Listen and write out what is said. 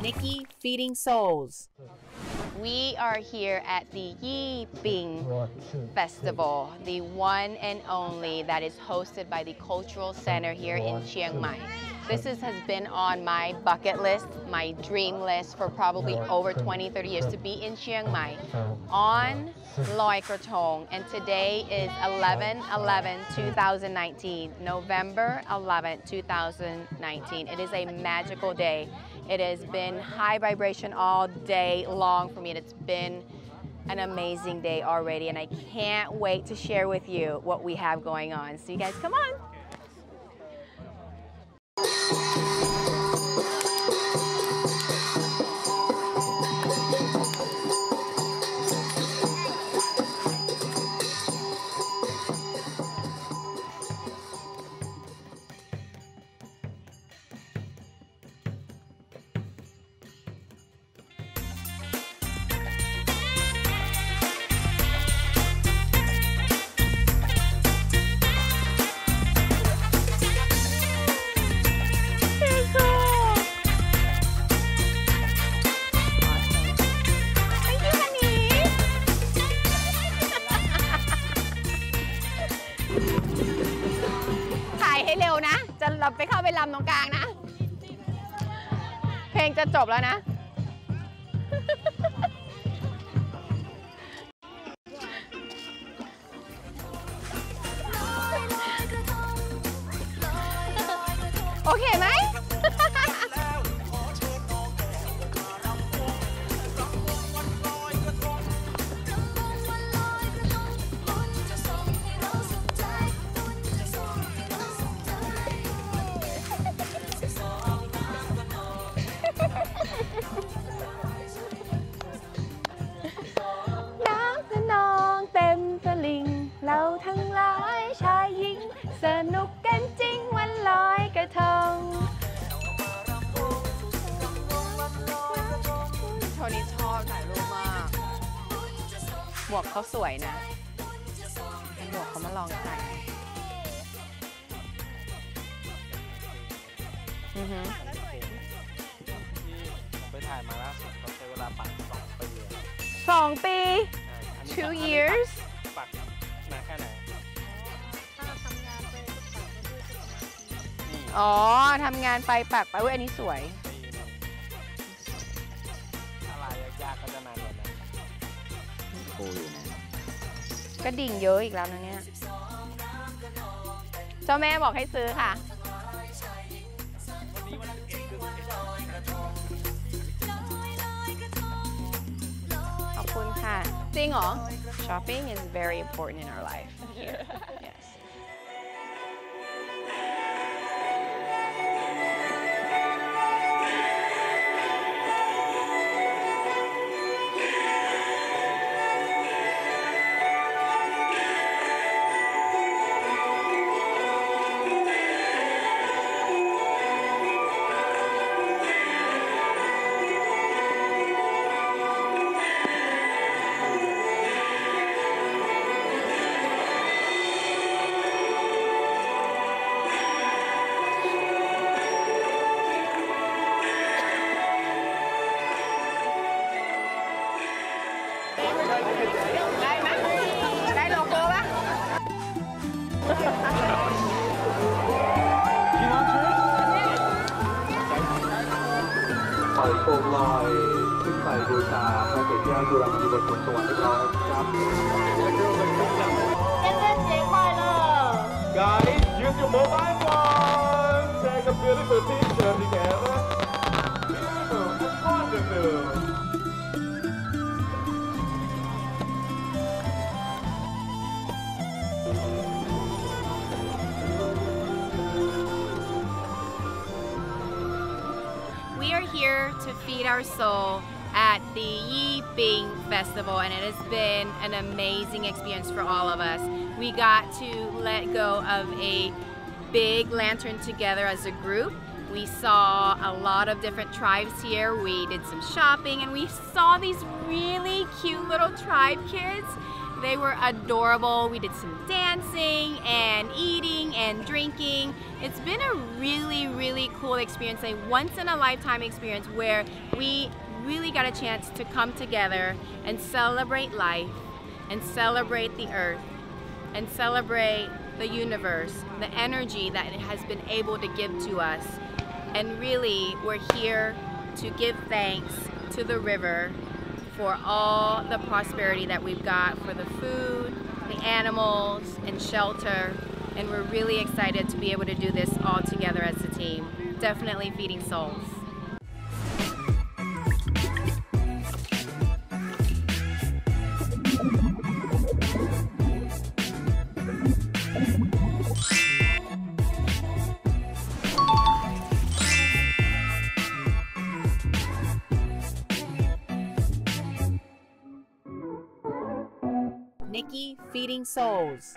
Nikky Feeding Souls. We are here at the Yi Peng Festival, the one and only that is hosted by the Cultural Center here in Chiang Mai. This has been on my bucket list, my dream list for probably over 20, 30 years to be in Chiang Mai on Loy Krathong. And today is 11/11/2019, November 11, 2019. It is a magical day. It has been high vibration all day long for me, and it's been an amazing day already, and I can't wait to share with you what we have going on. So you guys, come on. Okay, mate? Two years. Oh, ทำงานไปปักไปอันนี้สวย ก็ดิ่งเยอะอีกแล้วนะเนี่ย เจ้าแม่บอกให้ซื้อค่ะ ขอบคุณค่ะจริงเหรอ Shopping is very important in our life here. Yes. Guys, use your mobile phone. Take a beautiful picture together. Beautiful, wonderful. We are here to feed our soul at the Yi Peng Festival, and it has been an amazing experience for all of us. We got to let go of a big lantern together as a group. We saw a lot of different tribes here. We did some shopping, and we saw these really cute little tribe kids. They were adorable. We did some dancing and eating and drinking. It's been a really, really cool experience, a once-in-a-lifetime experience where we really got a chance to come together and celebrate life and celebrate the earth and celebrate the universe, the energy that it has been able to give to us. And really, we're here to give thanks to the river for all the prosperity that we've got, for the food, the animals, and shelter. And we're really excited to be able to do this all together as a team. Definitely Feeding Souls. Nikky Feeding Souls.